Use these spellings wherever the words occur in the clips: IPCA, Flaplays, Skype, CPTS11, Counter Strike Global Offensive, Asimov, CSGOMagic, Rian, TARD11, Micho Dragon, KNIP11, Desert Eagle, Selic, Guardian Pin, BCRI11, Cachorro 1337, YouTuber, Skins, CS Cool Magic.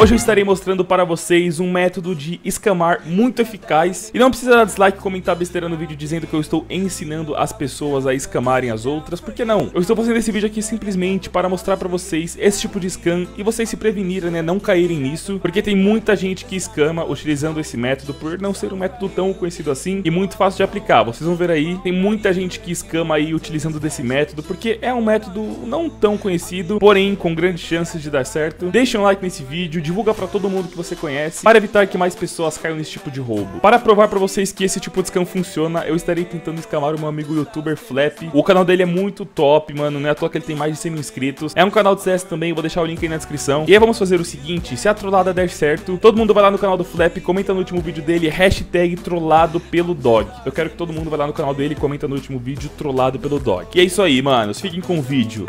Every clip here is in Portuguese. Hoje eu estarei mostrando para vocês um método de escamar muito eficaz. E não precisa dar dislike, comentar besteira no vídeo dizendo que eu estou ensinando as pessoas a escamarem as outras, porque não? Eu estou fazendo esse vídeo aqui simplesmente para mostrar para vocês esse tipo de scam e vocês se prevenirem, né, não caírem nisso, porque tem muita gente que escama utilizando esse método por não ser um método tão conhecido assim e muito fácil de aplicar. Vocês vão ver aí, tem muita gente que escama aí utilizando desse método, porque é um método não tão conhecido, porém com grandes chances de dar certo. Deixa um like nesse vídeo, divulga pra todo mundo que você conhece, para evitar que mais pessoas caiam nesse tipo de roubo. Para provar pra vocês que esse tipo de scam funciona, eu estarei tentando escamar o meu amigo youtuber Flap. O canal dele é muito top, mano, não é à toa que ele tem mais de 100 mil inscritos. É um canal de CS também, vou deixar o link aí na descrição. E aí vamos fazer o seguinte, se a trollada der certo, todo mundo vai lá no canal do Flap, comenta no último vídeo dele, hashtag trollado pelo dog. Eu quero que todo mundo vai lá no canal dele e comenta no último vídeo, trollado pelo dog. E é isso aí, manos, fiquem com o vídeo.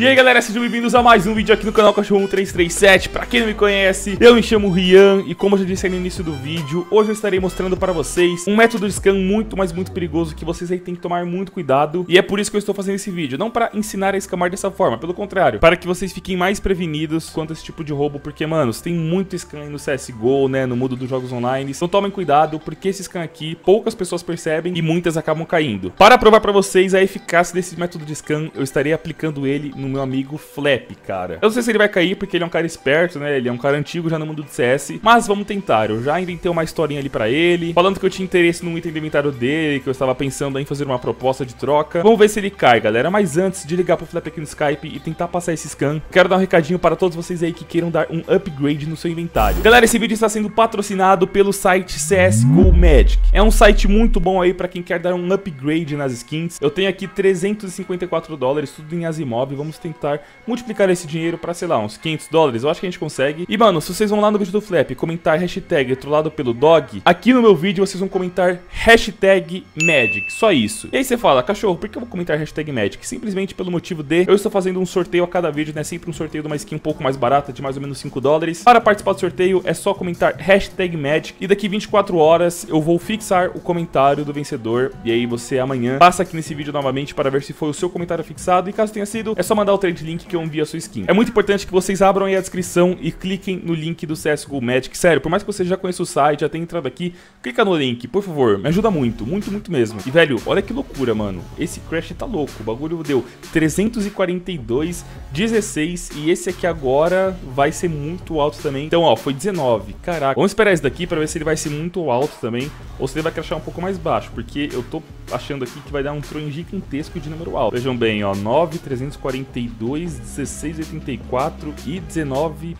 E aí galera, sejam bem-vindos a mais um vídeo aqui no canal Cachorro 1337. Pra quem não me conhece, eu me chamo Rian e como eu já disse aí no início do vídeo, hoje eu estarei mostrando pra vocês um método de scam muito, mas muito perigoso, que vocês aí tem que tomar muito cuidado. E é por isso que eu estou fazendo esse vídeo, não pra ensinar a escamar dessa forma, pelo contrário, para que vocês fiquem mais prevenidos quanto a esse tipo de roubo, porque, mano, tem muito scam aí no CSGO, né, no mundo dos jogos online. Então tomem cuidado, porque esse scam aqui poucas pessoas percebem e muitas acabam caindo. Para provar pra vocês a eficácia desse método de scam, eu estarei aplicando ele no meu amigo Flap, cara. Eu não sei se ele vai cair, porque ele é um cara esperto, né? Ele é um cara antigo já no mundo do CS, mas vamos tentar. Eu já inventei uma historinha ali pra ele, falando que eu tinha interesse num item do inventário dele, que eu estava pensando em fazer uma proposta de troca. Vamos ver se ele cai, galera. Mas antes de ligar pro Flap aqui no Skype e tentar passar esse scan, quero dar um recadinho para todos vocês aí que queiram dar um upgrade no seu inventário. Galera, esse vídeo está sendo patrocinado pelo site CS Cool Magic. É um site muito bom aí pra quem quer dar um upgrade nas skins. Eu tenho aqui 354 dólares, tudo em Asimov. Vamos tentar multiplicar esse dinheiro para, sei lá, uns 500 dólares, eu acho que a gente consegue. E, mano, se vocês vão lá no vídeo do Flap comentar hashtag trollado pelo dog, aqui no meu vídeo vocês vão comentar hashtag magic, só isso. E aí você fala, cachorro, por que eu vou comentar hashtag magic? Simplesmente pelo motivo de, eu estou fazendo um sorteio a cada vídeo, né, sempre um sorteio de uma skin um pouco mais barata, de mais ou menos 5 dólares. Para participar do sorteio é só comentar hashtag magic e daqui 24 horas eu vou fixar o comentário do vencedor. E aí você amanhã passa aqui nesse vídeo novamente para ver se foi o seu comentário fixado, e caso tenha sido, é só mandar o trade link que eu envio a sua skin. É muito importante que vocês abram aí a descrição e cliquem no link do CS Cool Magic. Sério, por mais que você já conheça o site, já tenha entrado aqui, clica no link, por favor, me ajuda muito, muito, muito mesmo. E velho, olha que loucura, mano, esse crash tá louco, o bagulho deu 342, 16 e esse aqui agora vai ser muito alto também. Então ó, foi 19, caraca. Vamos esperar esse daqui pra ver se ele vai ser muito alto também ou se ele vai crashar um pouco mais baixo, porque eu tô achando aqui que vai dar um tronho gigantesco de número alto. Vejam bem, ó, 9, 342 42, 16, 84 e 19.08.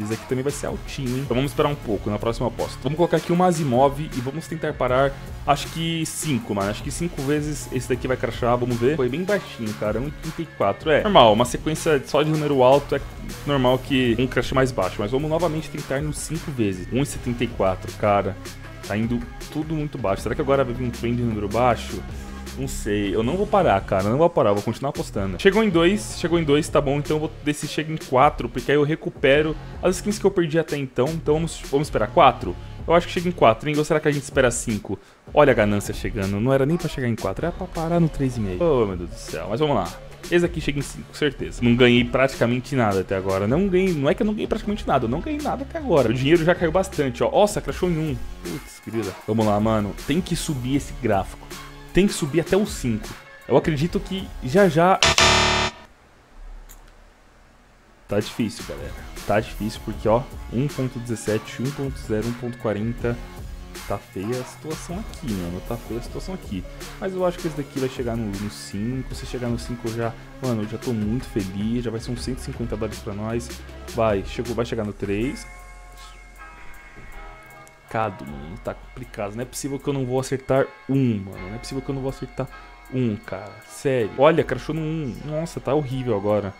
Esse aqui também vai ser altinho, hein? Então vamos esperar um pouco na próxima aposta. Vamos colocar aqui uma Asimov e vamos tentar parar, acho que 5, mano. Acho que 5 vezes esse daqui vai crashar, vamos ver. Foi bem baixinho, cara, 1.34. É normal, uma sequência só de número alto é normal que um crash mais baixo. Mas vamos novamente tentar nos 5 vezes. 1.74, cara. Tá indo tudo muito baixo. Será que agora vai vir um trend de número baixo? Não sei, eu não vou parar, cara, não vou parar, eu vou continuar apostando. Chegou em 2, tá bom, então eu vou ver se chega em 4, porque aí eu recupero as skins que eu perdi até então. Então vamos esperar 4? Eu acho que chega em 4, hein? Ou será que a gente espera 5? Olha a ganância chegando, não era nem pra chegar em 4, era pra parar no 3,5. Oh, meu Deus do céu, mas vamos lá. Esse aqui chega em 5, certeza. Não ganhei praticamente nada até agora. Não é que eu não ganhei praticamente nada, eu não ganhei nada até agora. O dinheiro já caiu bastante, ó. Nossa, crashou em 1. Putz, querida. Vamos lá, mano, tem que subir esse gráfico. Tem que subir até o 5. Eu acredito que já... Tá difícil, galera. Tá difícil porque, ó, 1.17, 1.0, 1.40. Tá feia a situação aqui, mano. Tá feia a situação aqui. Mas eu acho que esse daqui vai chegar no 5. Se chegar no 5 eu já... Mano, eu já tô muito feliz. Já vai ser uns 150 dólares pra nós. Vai, chegou, vai chegar no 3. Mano, tá complicado, não é possível que eu não vou acertar 1, mano, não é possível que eu não vou acertar 1, cara, sério. Olha, crashou no 1, nossa, tá horrível agora,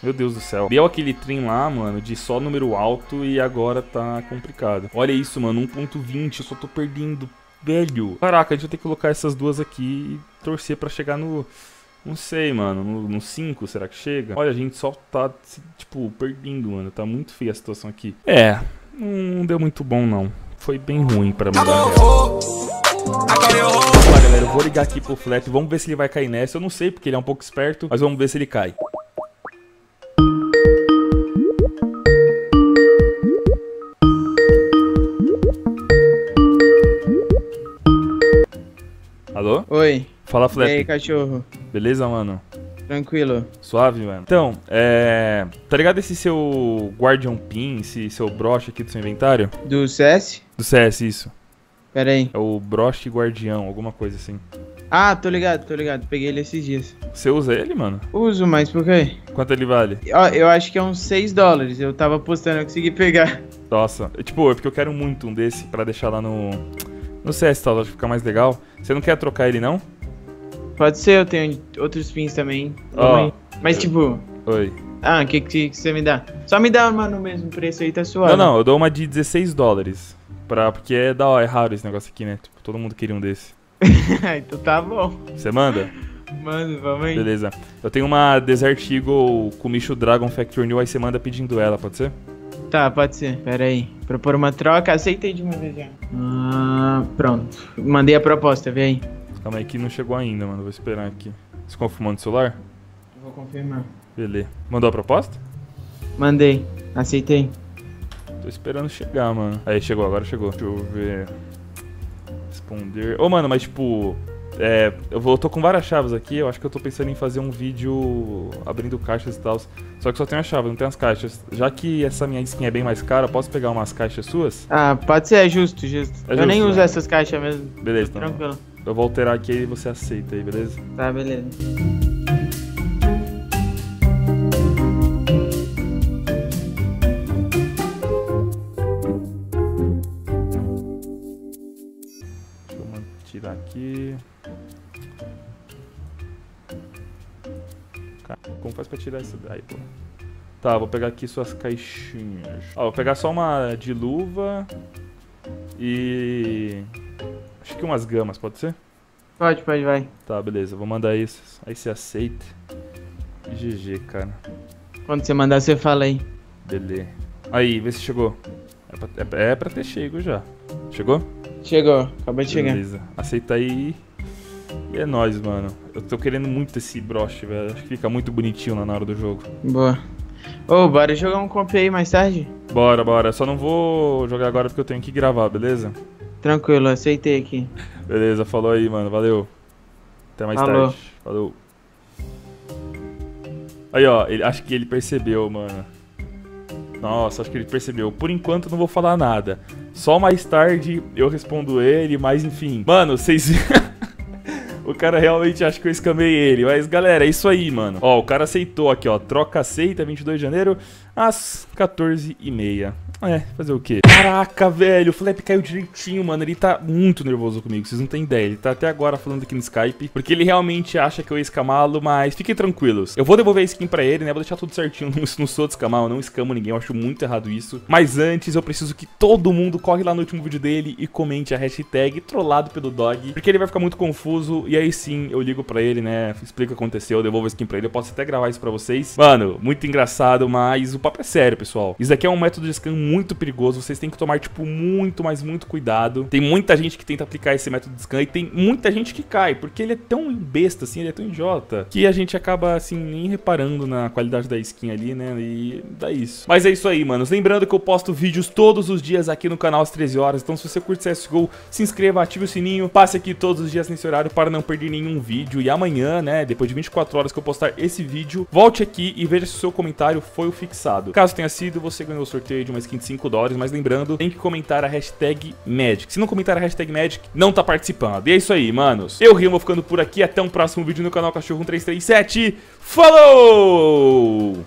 meu Deus do céu. Deu aquele trem lá, mano, de só número alto e agora tá complicado. Olha isso, mano, 1.20, eu só tô perdendo, velho. Caraca, a gente vai ter que colocar essas duas aqui e torcer pra chegar no... Não sei, mano, no 5, será que chega? Olha, a gente só tá, tipo, perdendo, mano, tá muito feia a situação aqui. É, não deu muito bom, não. Foi bem ruim pra mim. Tá, galera, eu vou ligar aqui pro Flap, vamos ver se ele vai cair nessa. Eu não sei, porque ele é um pouco esperto, mas vamos ver se ele cai. Alô? Oi. Fala, Flap. E aí, cachorro? Beleza, mano? Tranquilo. Suave, mano. Então, tá ligado esse seu Guardian Pin, esse seu broche aqui do seu inventário? Do CS? Do CS, isso. Pera aí. É o broche guardião, alguma coisa assim. Ah, tô ligado, tô ligado. Peguei ele esses dias. Você usa ele, mano? Uso, mas por quê? Quanto ele vale? Ó, eu acho que é uns 6 dólares. Eu tava apostando, eu consegui pegar. Nossa. Tipo, é porque eu quero muito um desse pra deixar lá no CS, tá? Acho que fica mais legal. Você não quer trocar ele, não? Pode ser, eu tenho outros pins também. Oh. Mas tipo... Oi. Ah, o que você me dá? Só me dá uma no mesmo preço aí, tá suave. Não, não, eu dou uma de 16 dólares. Porque é da hora, é raro esse negócio aqui, né? Tipo, todo mundo queria um desse. Então tá bom. Você manda? Mando, vamos aí. Beleza. Eu tenho uma Desert Eagle com Micho Dragon Factor New, aí você manda pedindo ela, pode ser? Tá, pode ser. Pera aí. Propor uma troca, aceitei de uma vez já. Ah, pronto. Mandei a proposta, vem aí. Calma aí que não chegou ainda, mano. Vou esperar aqui. Você confirmou no celular? Vou confirmar. Beleza. Mandou a proposta? Mandei. Aceitei. Tô esperando chegar, mano. Aí, chegou. Agora chegou. Deixa eu ver. Responder. Ô, mano, mas tipo... tô com várias chaves aqui. Eu acho que eu tô pensando em fazer um vídeo abrindo caixas e tal. Só que só tem a chave, não tem as caixas. Já que essa minha skin é bem mais cara, eu posso pegar umas caixas suas? Ah, pode ser. É justo, justo. É justo, nem uso essas caixas mesmo. Beleza, então. Tranquilo. Eu vou alterar aqui e você aceita aí, beleza? Tá, beleza. Deixa eu tirar aqui. Como faz pra tirar isso daí, pô? Tá, vou pegar aqui suas caixinhas. Ó, vou pegar só uma de luva e... acho que umas gamas, pode ser? Pode, pode, vai. Tá, beleza, vou mandar isso. Aí você aceita. GG, cara. Quando você mandar, você fala aí. Beleza. Aí, vê se chegou. É pra ter chego já. Chegou? Chegou, acabou de chegar. Beleza, aceita aí. E é nóis, mano. Eu tô querendo muito esse broche, velho. Acho que fica muito bonitinho lá na hora do jogo. Boa. Ô, bora jogar um comp aí mais tarde? Bora, bora. Só não vou jogar agora porque eu tenho que gravar, beleza? Tranquilo, aceitei aqui. Beleza, falou aí, mano. Valeu. Até mais tarde. Falou. Aí, ó. Acho que ele percebeu, mano. Nossa, acho que ele percebeu. Por enquanto, não vou falar nada. Só mais tarde eu respondo ele, mas enfim. Mano, vocês... O cara realmente acha que eu escamei ele. Mas, galera, é isso aí, mano. Ó, o cara aceitou aqui, ó. Troca aceita, 22 de janeiro, às 14h30. É, fazer o quê? Caraca, velho, o Flap caiu direitinho, mano. Ele tá muito nervoso comigo, vocês não têm ideia. Ele tá até agora falando aqui no Skype, porque ele realmente acha que eu ia escamá-lo, mas fiquem tranquilos. Eu vou devolver a skin pra ele, né? Vou deixar tudo certinho. Não sou de escamar, eu não escamo ninguém, eu acho muito errado isso. Mas antes, eu preciso que todo mundo corre lá no último vídeo dele e comente a hashtag trollado pelo dog, porque ele vai ficar muito confuso. E aí sim, eu ligo pra ele, né? Explico o que aconteceu, eu devolvo a skin pra ele. Eu posso até gravar isso pra vocês. Mano, muito engraçado, mas o papo é sério, pessoal. Isso daqui é um método de escam muito perigoso. Vocês têm que tomar, tipo, muito, mas muito cuidado. Tem muita gente que tenta aplicar esse método de scan e tem muita gente que cai, porque ele é tão besta, assim, ele é tão idiota, que a gente acaba, assim, nem reparando na qualidade da skin ali, né? E dá isso. Mas é isso aí, mano. Lembrando que eu posto vídeos todos os dias aqui no canal às 13 horas. Então, se você curte CSGO, se inscreva, ative o sininho, passe aqui todos os dias nesse horário para não perder nenhum vídeo. E amanhã, né, depois de 24 horas que eu postar esse vídeo, volte aqui e veja se o seu comentário foi o fixado. Caso tenha sido, você ganhou o sorteio de uma skin de 5 dólares, mas lembrando, tem que comentar a hashtag Magic. Se não comentar a hashtag Magic, não tá participando. E é isso aí, manos. Eu, Rian, vou ficando por aqui. Até um próximo vídeo no canal Cachorro 1337. Falou!